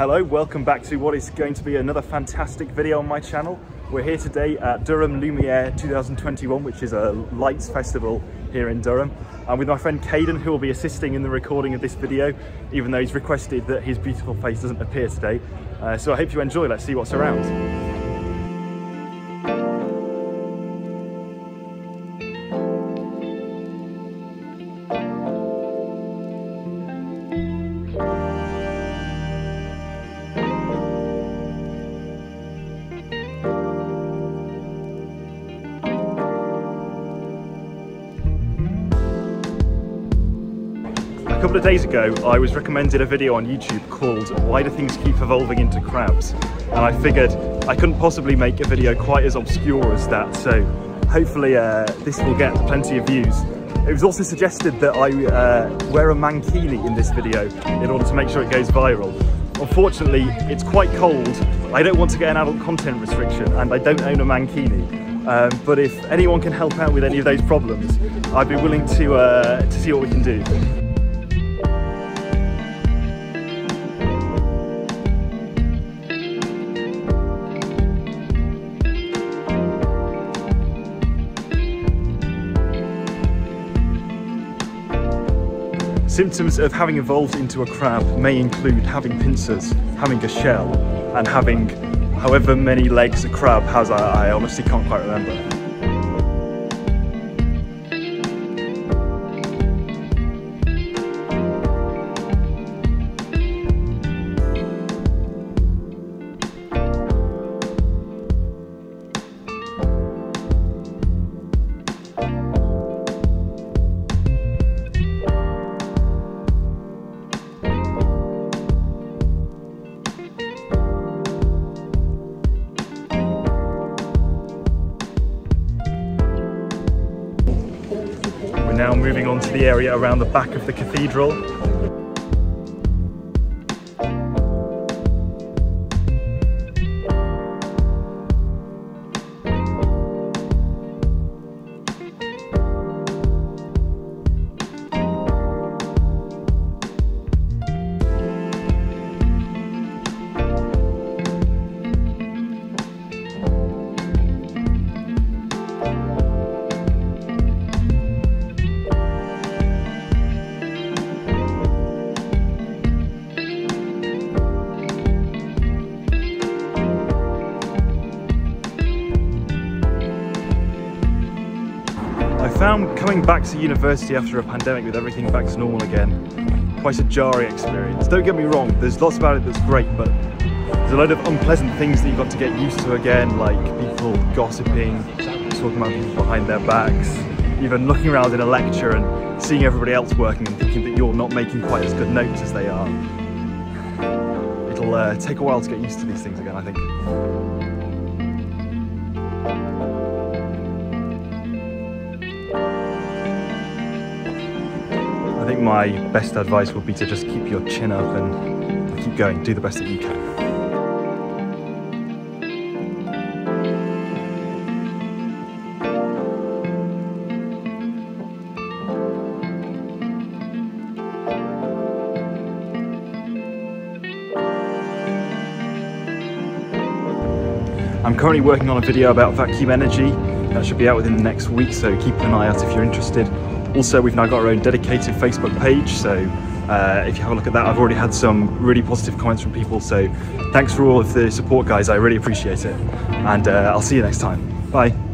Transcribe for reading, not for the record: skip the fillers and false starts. Hello, welcome back to what is going to be another fantastic video on my channel. We're here today at Durham Lumiere 2021, which is a lights festival here in Durham. I'm with my friend Caden, who will be assisting in the recording of this video, even though he's requested that his beautiful face doesn't appear today. So I hope you enjoy. Let's see what's around. A couple of days ago, I was recommended a video on YouTube called "Why Do Things Keep Evolving into Crabs?" and I figured I couldn't possibly make a video quite as obscure as that, so hopefully this will get plenty of views. It was also suggested that I wear a mankini in this video in order to make sure it goes viral. Unfortunately, it's quite cold, I don't want to get an adult content restriction, and I don't own a mankini. But if anyone can help out with any of those problems, I'd be willing to see what we can do. Symptoms of having evolved into a crab may include having pincers, having a shell, and having however many legs a crab has. I honestly can't quite remember. Now moving on to the area around the back of the cathedral. I found coming back to university after a pandemic with everything back to normal again quite a jarring experience. Don't get me wrong, there's lots about it that's great, but there's a load of unpleasant things that you've got to get used to again, like people gossiping, talking about people behind their backs, even looking around in a lecture and seeing everybody else working and thinking that you're not making quite as good notes as they are. It'll take a while to get used to these things again, I think. I think my best advice would be to just keep your chin up and keep going, do the best that you can. I'm currently working on a video about vacuum energy that should be out within the next week, so keep an eye out if you're interested. Also, we've now got our own dedicated Facebook page, so if you have a look at that, I've already had some really positive comments from people, so thanks for all of the support, guys. I really appreciate it, and I'll see you next time. Bye.